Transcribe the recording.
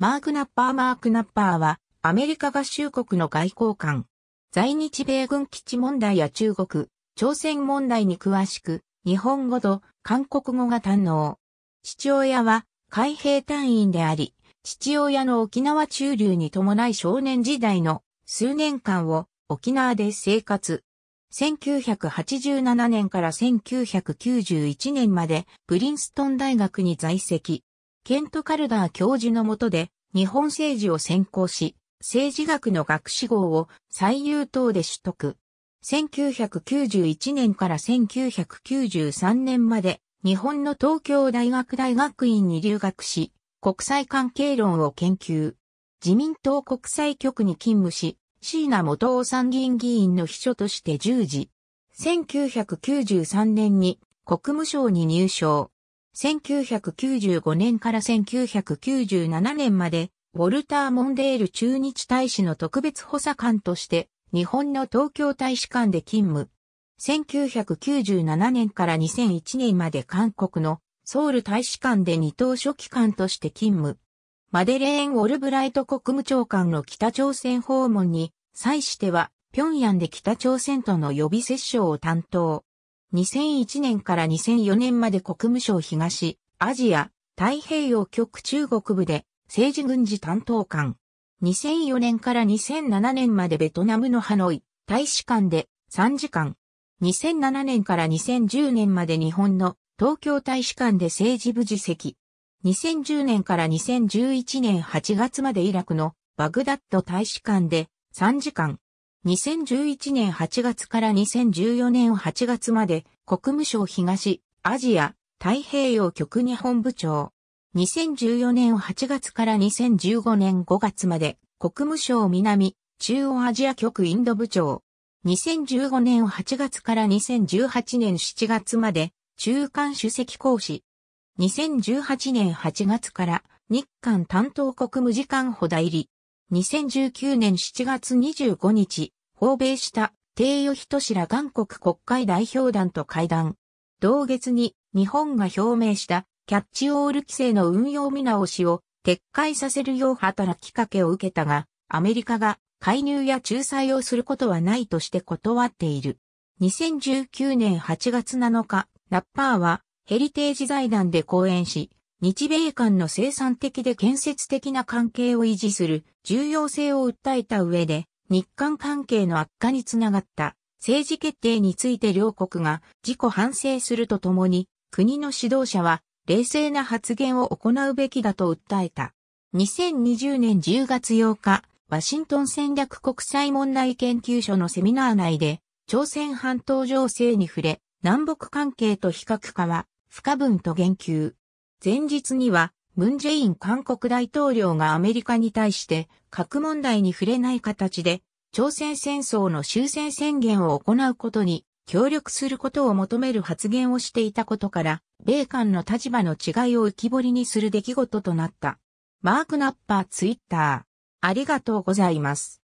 マーク・ナッパーは、アメリカ合衆国の外交官。在日米軍基地問題や中国、朝鮮問題に詳しく、日本語と韓国語が堪能。父親は海兵隊員であり、父親の沖縄駐留に伴い少年時代の数年間を沖縄で生活。1987年から1991年までプリンストン大学に在籍。ケント・カルダー教授の下で日本政治を専攻し、政治学の学士号を最優等で取得。1991年から1993年まで日本の東京大学大学院に留学し、国際関係論を研究。自民党国際局に勤務し、椎名元夫参議院議員の秘書として従事。1993年に国務省に入省。1995年から1997年まで、ウォルター・モンデール駐日大使の特別補佐官として、日本の東京大使館で勤務。1997年から2001年まで韓国のソウル大使館で2等書記官として勤務。マデレーン・オルブライト国務長官の北朝鮮訪問に際しては、平壌で北朝鮮との予備折衝を担当。2001年から2004年まで国務省東、アジア、太平洋局中国部で政治軍事担当官。2004年から2007年までベトナムのハノイ大使館で3時間。2007年から2010年まで日本の東京大使館で政治部次席。2010年から2011年8月までイラクのバグダッド大使館で3時間。2011年8月から2014年8月まで国務省東アジア太平洋局日本部長。2014年8月から2015年5月まで国務省南中央アジア局インド部長。2015年8月から2018年7月まで中韓首席公使。2018年8月から日韓担当国務次官補代理。2019年7月25日、訪米した鄭禎仁ら韓国国会代表団と会談。同月に日本が表明したキャッチオール規制の運用見直しを撤回させるよう働きかけを受けたが、アメリカが介入や仲裁をすることはないとして断っている。2019年8月7日、ナッパーは、ヘリテージ財団で講演し、日米間の生産的で建設的な関係を維持する重要性を訴えた上で、日韓関係の悪化につながった政治決定について両国が自己反省するとともに、国の指導者は冷静な発言を行うべきだと訴えた。2020年10月8日、ワシントン戦略国際問題研究所のセミナー内で、朝鮮半島情勢に触れ、南北関係と非核化は、不可分と言及。前日には、ムン・ジェイン韓国大統領がアメリカに対して、核問題に触れない形で、朝鮮戦争の終戦宣言を行うことに協力することを求める発言をしていたことから、米韓の立場の違いを浮き彫りにする出来事となった。マーク・ナッパーツイッター。ありがとうございます。